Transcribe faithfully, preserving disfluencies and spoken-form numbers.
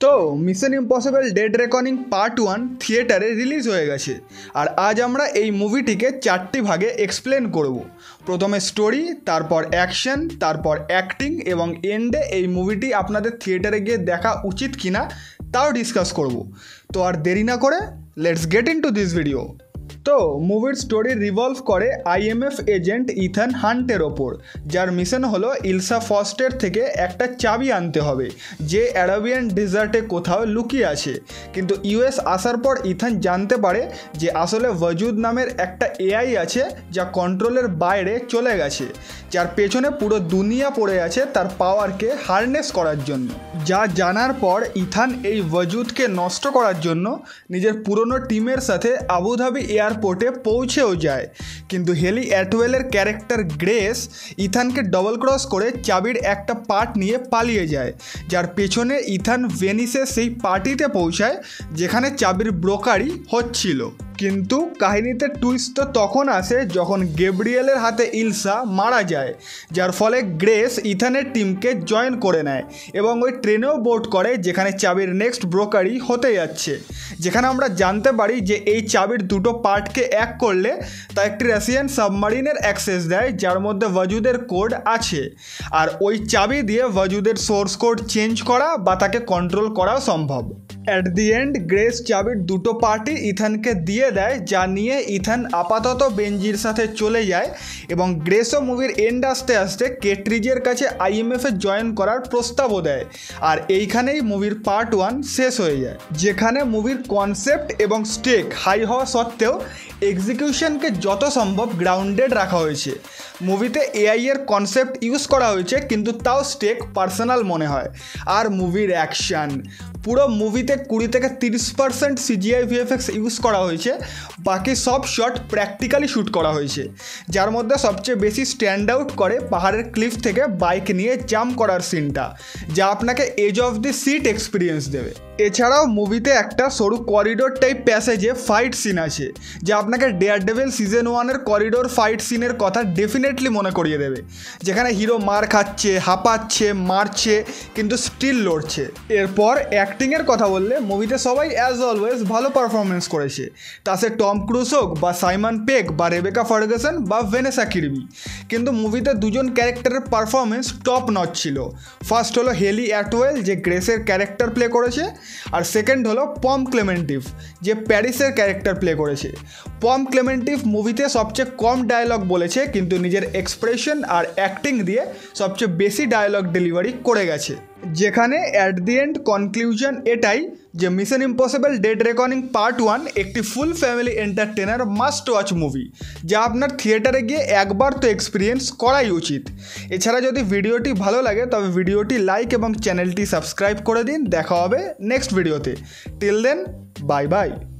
तो Mission Impossible Dead Reckoning part one थिएटारे release हो गए और आज हमें ये मुविटी के चारटी भागे एक्सप्लेन करब। प्रथम स्टोरी, तारपर एक्शन, तारपर एक्टिंग एवं एंडे ये मुविटी आपनादेर थिएटारे गए देखा उचित किना ताओ डिसकस करब। तो और देरी ना करे let's get into this video. तो मुभिर स्टोरी रिवल्व करे आईएमएफ एजेंट इथन हान्टर ओपर, जार मिशन हलो इल्सा फास्टर थेके एक चाबी आनते हबे जे अरेबियन डेजार्टे कोथाओ लुकिये आछे। किन्तु यूएस आसार पर इथन जानते पारे जे आसले वजूद नामेर एकटा एआई आछे जा कंट्रोलेर बाइरे चले गेछे, जार पेछने पुरो दुनिया पड़े आछे तार पावार के हार्नेस करार जन्य। जा जानार पर इथन एई वजूद के नष्ट करार जन्य निजेर पुरोनो टीमेर साथे आबुधाबी एयार पोर्टे पहुँचेও যায়। কিন্তু হেলি অ্যাটওয়েলের ক্যারেক্টার গ্রেস ইথানকে ডবল ক্রস করে চাবির একটা পার্ট নিয়ে পালিয়ে যায়, যার পেছনে ইথান ভেনিসে সেই পার্টিতে পৌঁছায় যেখানে চাবির ব্রোকারি হচ্ছিল। किन्तु कहानीते टुइस्ट तो तखन आसे जखन गैब्रियलर हाथे इल्सा मारा जाए, जार फले ग्रेस इथानेर टीम के जॉइन करे नेय एबं ओई ट्रेनेओ बोर्ड करे जेखाने चाबिर नेक्स्ट ब्रोकारि होते जाच्छे, जेखाने आमरा जानते पारी जे एई चाबिर दुटो पार्ट के एक करले ता एकटी राशियान सबमारिनेर एक्सेस देय जार मध्ये वजूदेर कोड आछे आर ओई चाबी दिये वजूदेर सोर्स कोड चेंज करा बा ताके कंट्रोल करा सम्भव। एट दि एंड ग्रेस चाबिर दुटो पार्टी इथान के दिए देय जा निये इथान आपातत बेंजिर साथे चले जाए एबं ग्रेसो मुभिर एंड आस्ते आस्ते केट्रिजेर काछे आईएमएफ ए जॉइन करार प्रस्ताव देय आर एइखानेई मुभिर पार्ट वन शेष हो जाए, जेखाने मुभिर कन्सेप्ट एबं स्टेक हाई हवा सत्त्वेओ एक्सिक्यूशन के जतो सम्भव ग्राउंडेड रखा होयेछे। मुभिते एआई एर कन्सेप्ट यूज करा होयेछे किन्तु ताओ स्टेक पार्सोनाल मने हय। आर मुभिर एक्शन पुरो मुभिते बीस থেকে तीस परसेंट सीजीआई वीएफएक्स यूज करा होयेछे, बाकी सब शॉट प्रैक्टिकली शूट करा होयेछे, जार मध्य सबचेये बेशी स्टैंड आउट करे पहाड़ेर क्लिफ थेके बाइक निये जाम्प करार सीनटा जा आपनाके edge of the seat experience देबे। एछाड़ाओ मुभिते एकटा सरु करिडोर टाइप पैसेजे फाइट सीन आछे जा आपनाके डेयरडेविल सीजन वन एर करिडोर फाइट सीनेर कथा डेफिनेटली मने करिये देबे, जेखाने हिरो मार खाच्छे, हाँपाच्छे, मारछे किन्तु स्टिल लड़छे। एरपर एक्टिंगेर कथा बोलले मुभिते सबाई एज अलवेज भालो पारफरमेंस करेछे, तासे टम क्रूज होक बा साइमन पेग बा रेबेका फार्गसन बा वेनेसा किर्बी, किन्तु मुभिते दुजन क्यारेक्टारेर पारफरमेंस टप नच छिलो। फार्स्ट हलो हेली अटवेल जे ग्रेसेर क्यारेक्टार प्ले करेछे और सेकेंड हलो पम क्लेमेंटीफ जे पैरिसर कैरेक्टर प्ले करे। पम क्लेमेंटीफ मुभिते सबचे कम डायलग बोलेछे किन्तु निजेर एक्सप्रेशन और एक्टिंग दिए सबचे बेशी डायलग डिलीवरी करे गेछे, जेखाने एट दि एंड कनक्लूजन एटाई जे Mission Impossible Dead Reckoning part One एक full family entertainer must watch movie जा आपनार थिएटारे गिये एकबार तो एक्सपिरियेंस कराई उचित। एछाड़ा यदि भिडियोटी भालो लागे तबे भिडियोटी लाइक एबं चैनलटी सबस्क्राइब करे दिन। देखा होबे नेक्स्ट भिडियोते, टिल देन बाय बाय।